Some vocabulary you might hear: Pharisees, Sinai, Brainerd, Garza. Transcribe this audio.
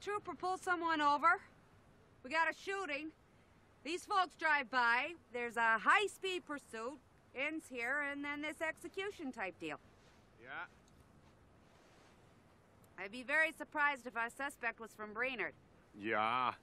trooper pulls someone over, we got a shooting, these folks drive by, there's a high-speed pursuit, ends here, and then this execution type deal. Yeah. I'd be very surprised if our suspect was from Brainerd. Yeah.